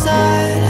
side.